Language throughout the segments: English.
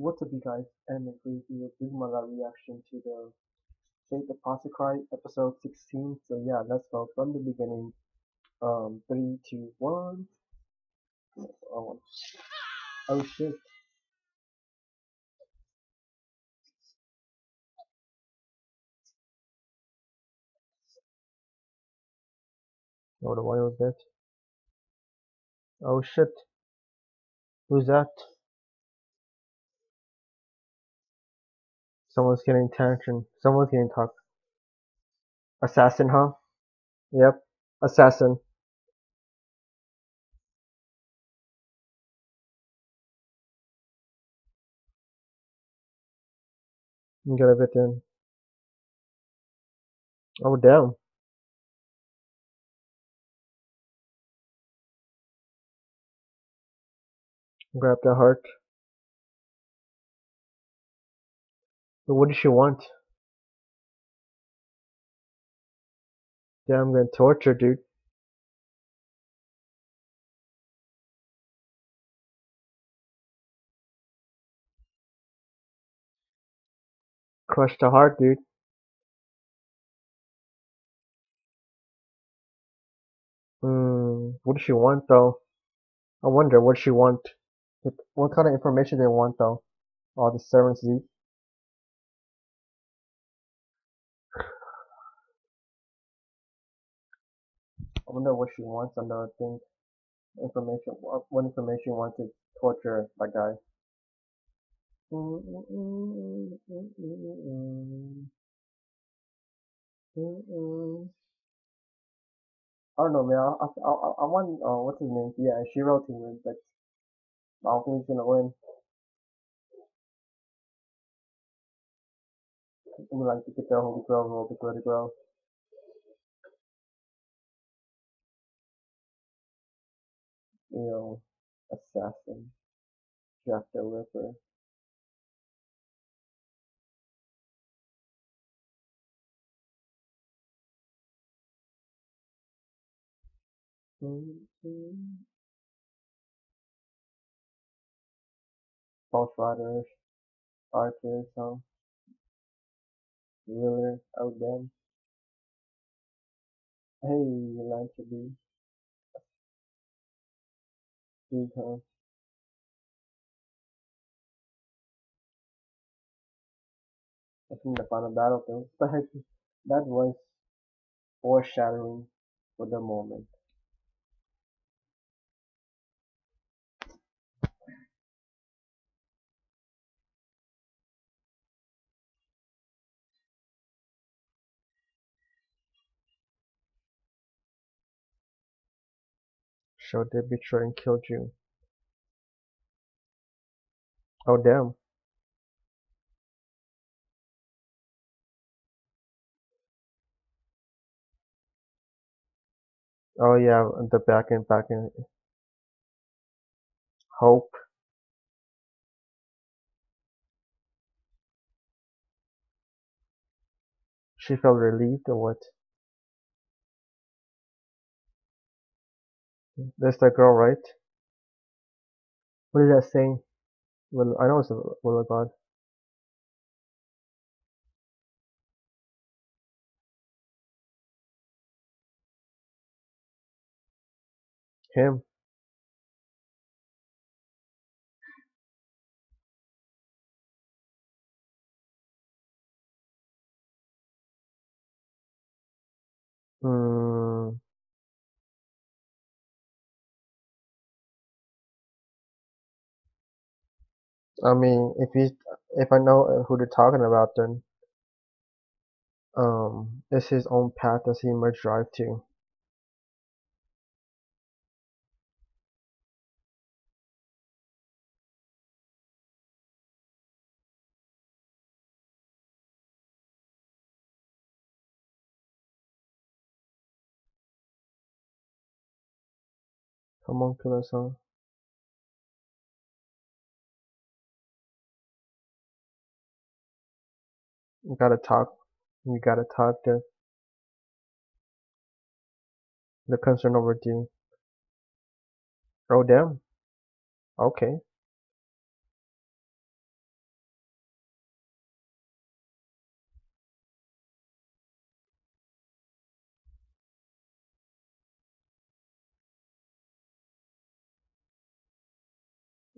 What's up, you guys? I'm going to do a reaction to the Fate/Apocrypha episode 16. So yeah, let's go from the beginning. 3, 2, 1. Oh shit. What was that? Oh shit. Who's that? Someone's getting attention. Someone's getting talk. Assassin, huh? Yep. Assassin. You gotta get in. Oh, damn. Grab the heart. But what does she want? Damn, I'm gonna torture, dude. Crush the heart, dude. What does she want, though? I wonder what she want. What kind of information they want, though? All the servants, dude. I wonder what she wants. Another thing, information. What information wants to torture that guy? I don't know, man. I want. What's his name? Yeah, Shiro to win, but I don't think he's gonna win. I would like to get their holy grail, roll the Holy Grail. Assassin, Jack the Ripper. False Riders, Archer, some Wheeler, out them. Hey, you like to be. Because I think the final battle though, but that was foreshadowing for the moment. So they betrayed and killed you. Oh damn. Oh yeah, the back end. Hope. She felt relieved or what? That's the girl, right? What is that saying? Well, I know it's the will of God. Him. I mean, if I know who they're talking about, then it's his own path that he must drive to. Come on, kill us all. You gotta talk to the concern overdue. Oh damn. Okay.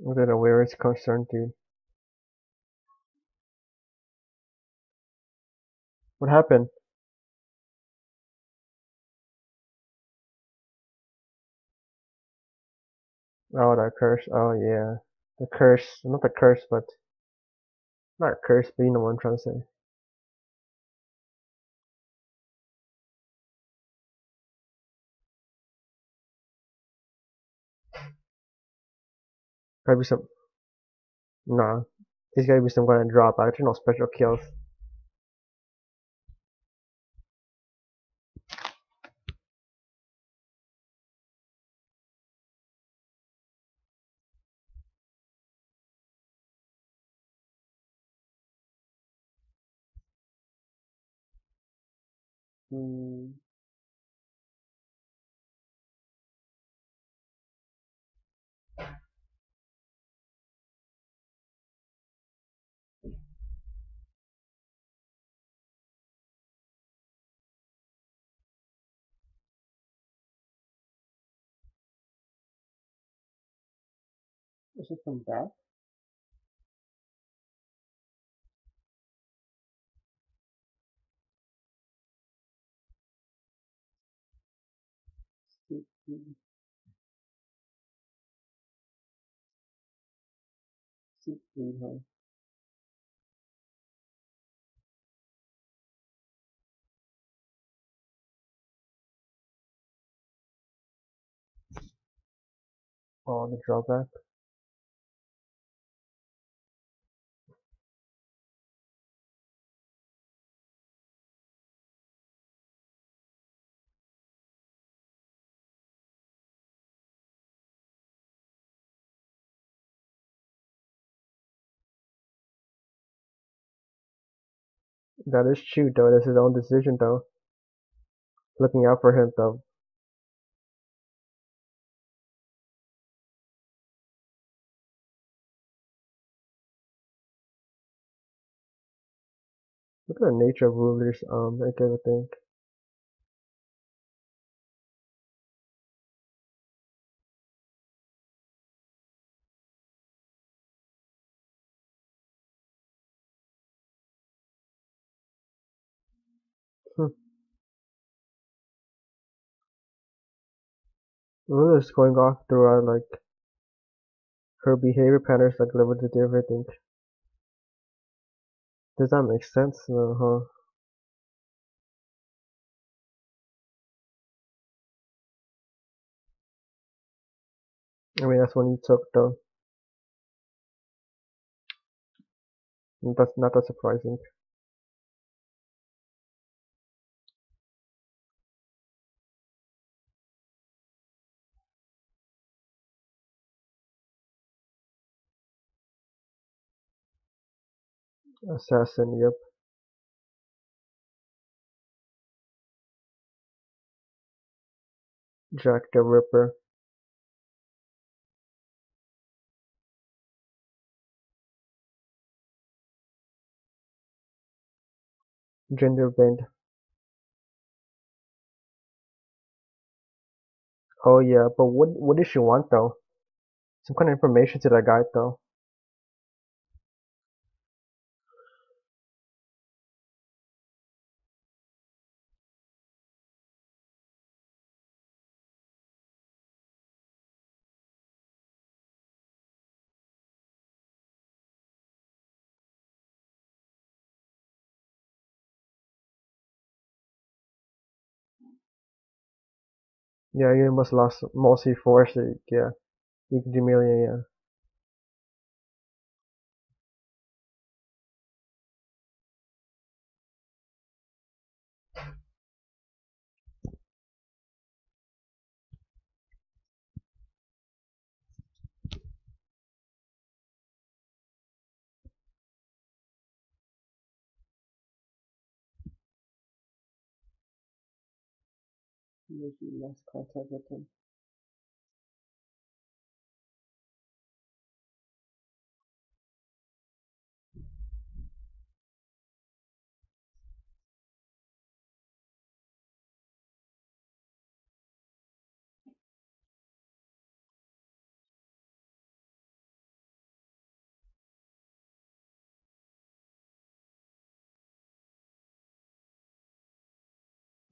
Was it a weirdest concern, dude? What happened? Oh, that curse. Oh, yeah. The curse. Not the curse, but... Not curse, but you know what I'm trying to say. Gotta be some... Nah. There's gotta be some kind of drop. Actually, no special kills. Hmm. Is it from back? Oh, the drawback. That is true though, that's his own decision though. Looking out for him though. Look at the nature of rulers, I kind of think. We're just going off throughout, like, her behavior patterns, like, limited to everything. Does that make sense? No, huh? I mean, that's when he took the... That's not that surprising. Assassin, yep. Jack the Ripper. Gender bend. Oh yeah, but what does she want though? Some kind of information to that guy though. Yeah, you must lost mostly force it, yeah. You can do million, yeah. Maybe less contact with him.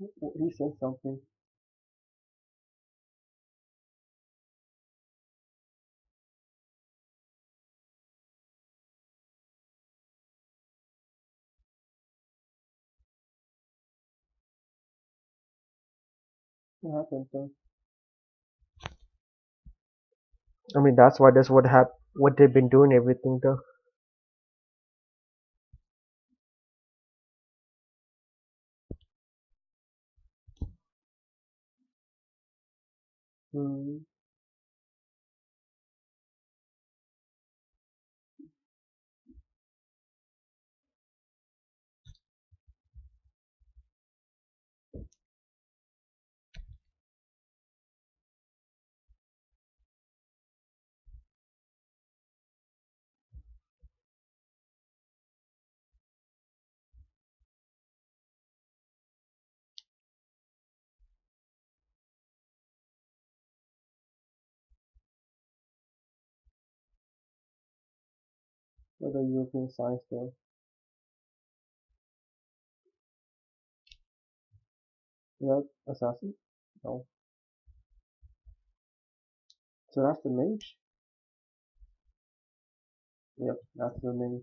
He said something. What happened then? I mean, that's why that's what they've been doing everything though. What are European science there? Yeah, assassin? No. So that's the mage? Yep, that's the mage.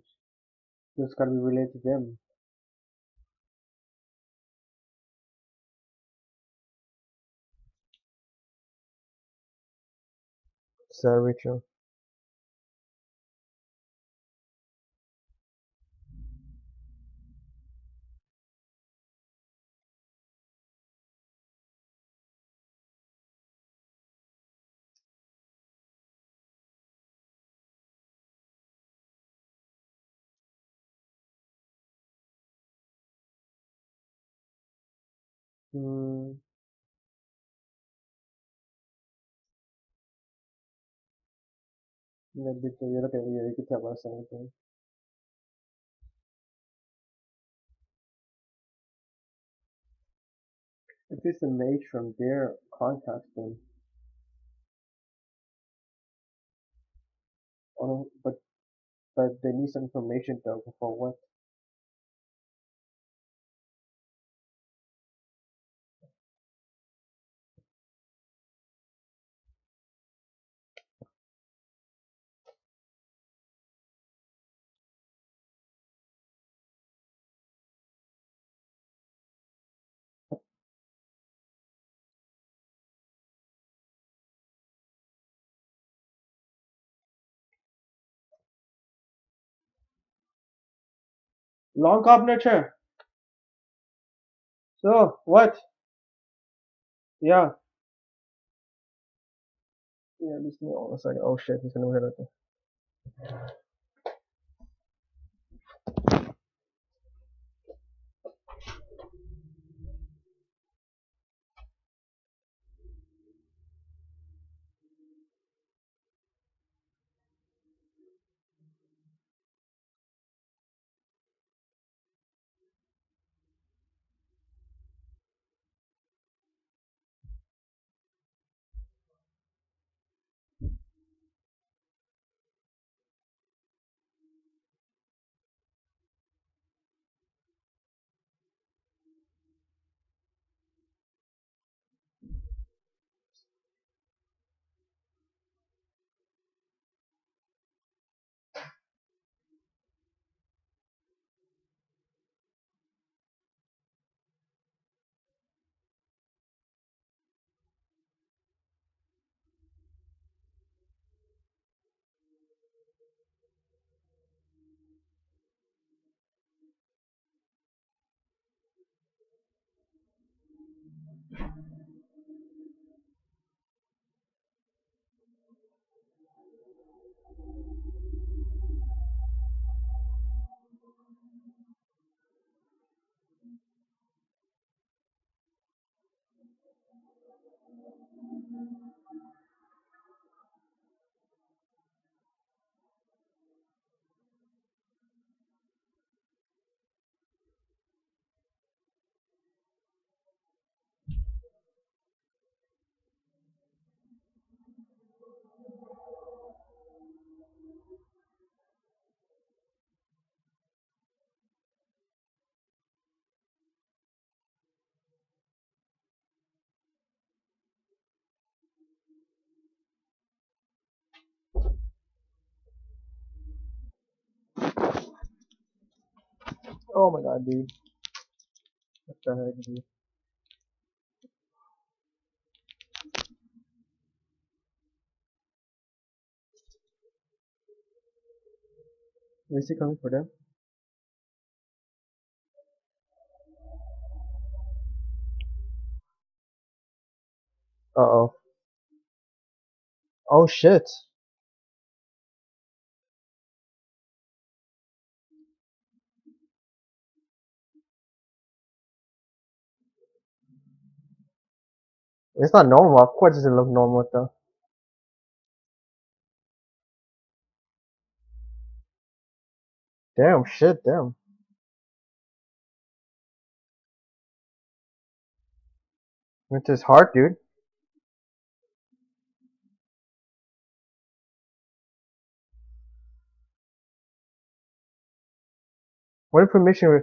This gotta be related to them. So ritual. Maybe you're looking at you could tell us anything. If it's a mage from their contact then. Oh, but they need some information though before what? Long combinature. So what? Yeah. This new all like oh shit, he's gonna hit it. Oh my god, dude. What the heck, dude? Is he coming for them? Uh-oh. Oh shit. It's not normal, of course it doesn't look normal though. Damn, shit, damn. Went to his heart, dude. What information?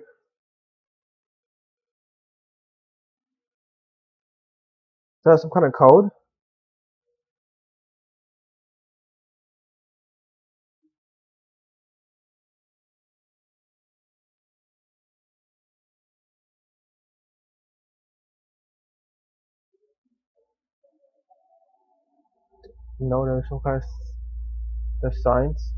Is that some kind of code? No, there's some kind of signs.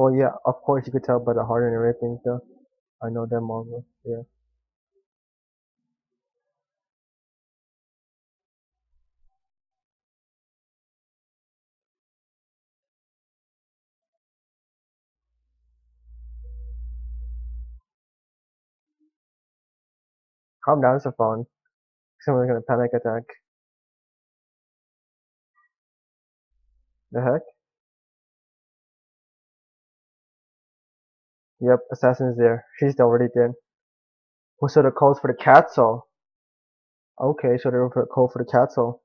Oh yeah, of course you could tell by the heart and everything, so I know them all, yeah. Calm down, it's a phone. Someone's gonna panic attack. The heck? Yep, assassin's there. She's already dead. Well, so the code's for the castle. Okay, so they're for the code for the castle.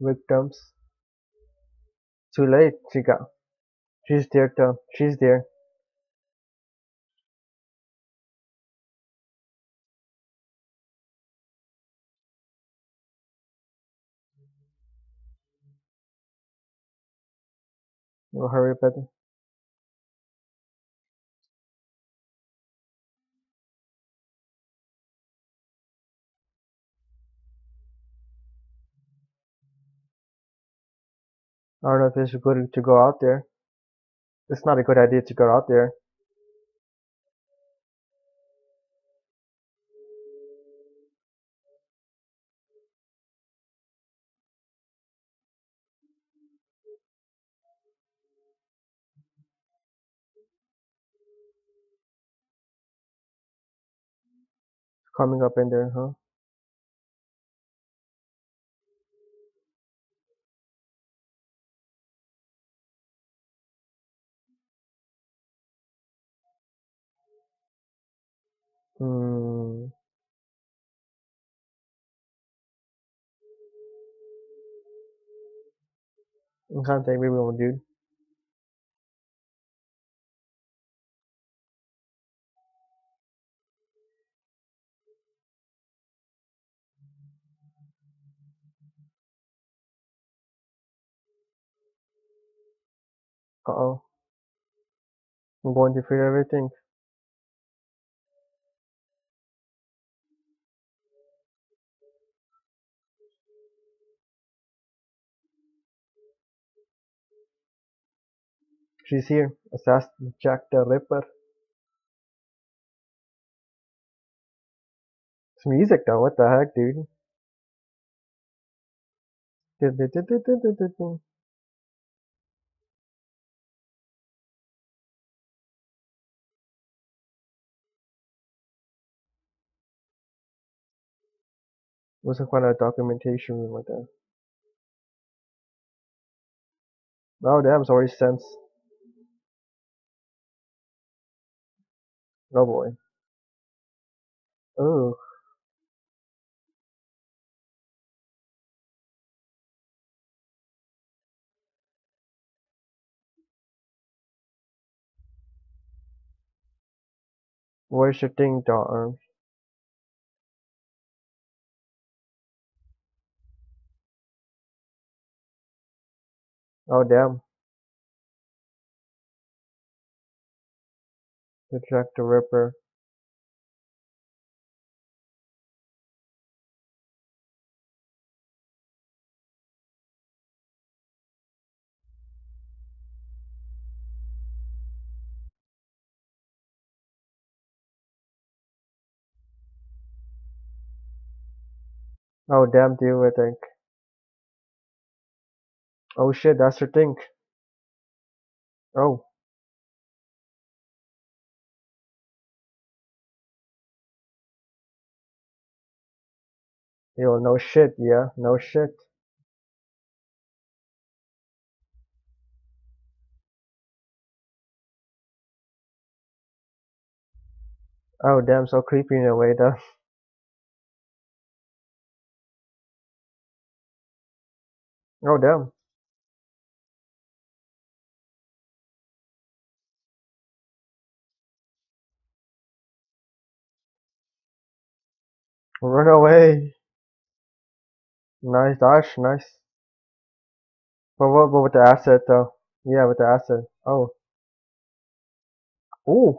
Victims. Too late, Chica. She's there, though. She's there. We'll hurry up, better. I don't know if it's good to go out there. It's not a good idea to go out there. It's coming up in there, huh? I'm trying to think maybe we'll do. Uh-oh. I'm going to figure everything. She's here, assassin Jack the Ripper. It's music though, what the heck, dude? What's the kind of documentation room like that? Oh damn, it's already sensed. Oh boy. Oh. Worshipping dogs. Oh damn. To Jack the Ripper. Oh damn, do I think. Oh shit, that's her thing. Oh. Yo, no shit, yeah, no shit. Oh damn, so creepy in a way though. Oh damn. Run away. Nice dash, nice. But what with the asset though? Yeah, with the asset. Oh. Ooh.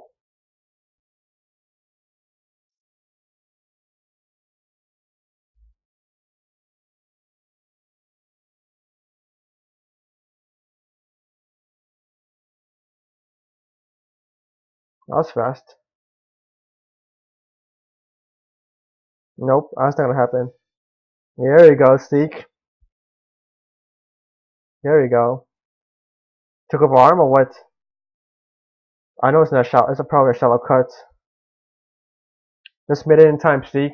That was fast. Nope, that's not gonna happen. There you go, Sieg. There you go. Took up arm or what? I know it's not a shallow, it's probably a shallow cut. Just made it in time, Sieg.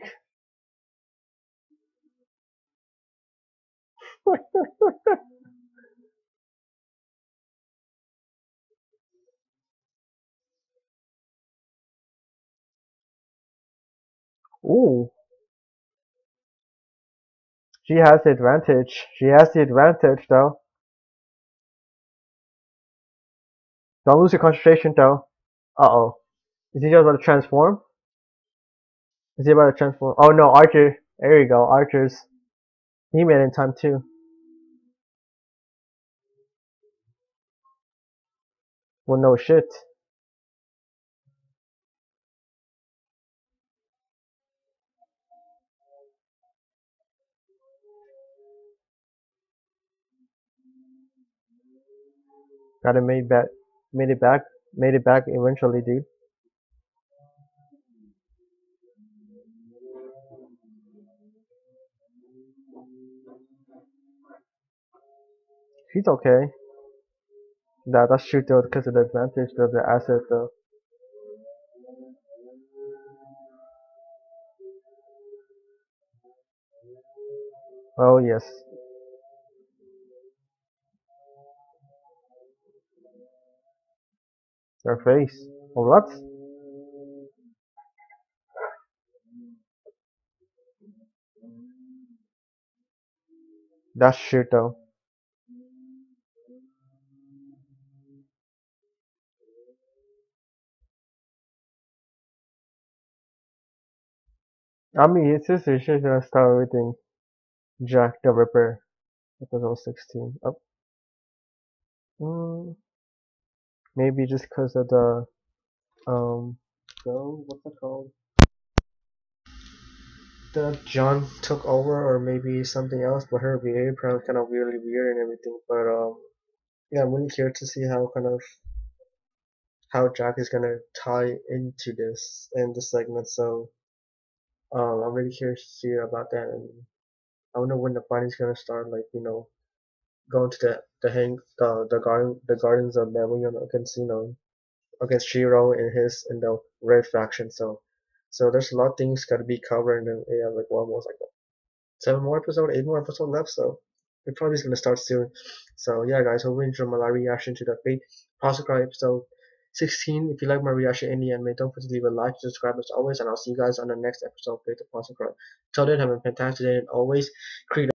Ooh. She has the advantage. She has the advantage though. Don't lose your concentration though. Uh oh. Is he just about to transform? Is he about to transform? Oh no, Archer. There you go, Archer's. He made it in time too. Well, no shit. Gotta made it back eventually, dude. She's okay. That's shoot though, because of the advantage of the asset though. Oh yes. Their face. Or what? That's shit though. I mean, it's just gonna start everything. Jack the Ripper. Episode 16. Up. Oh. Maybe just because of the, so what's it called? The John took over, or maybe something else. But her behavior was kind of really weird and everything. But yeah, I'm really curious to see how kind of how Jack is gonna tie into this and the segment. So I'm really curious to see about that, and I wonder when the body's gonna start, like, you know, going to the Gardens of Babylon against, you know, against Shiro and his and the red faction. So there's a lot of things gotta be covered, and then yeah, like almost like 7 more episodes, 8 more episodes left, so it probably is gonna start soon. So yeah guys, hope you enjoyed my reaction to the Fate/Apocrypha episode 16. If you like my reaction in the anime, don't forget to leave a like, subscribe as always, and I'll see you guys on the next episode of Fate/Apocrypha. Till then, have a fantastic day, and always create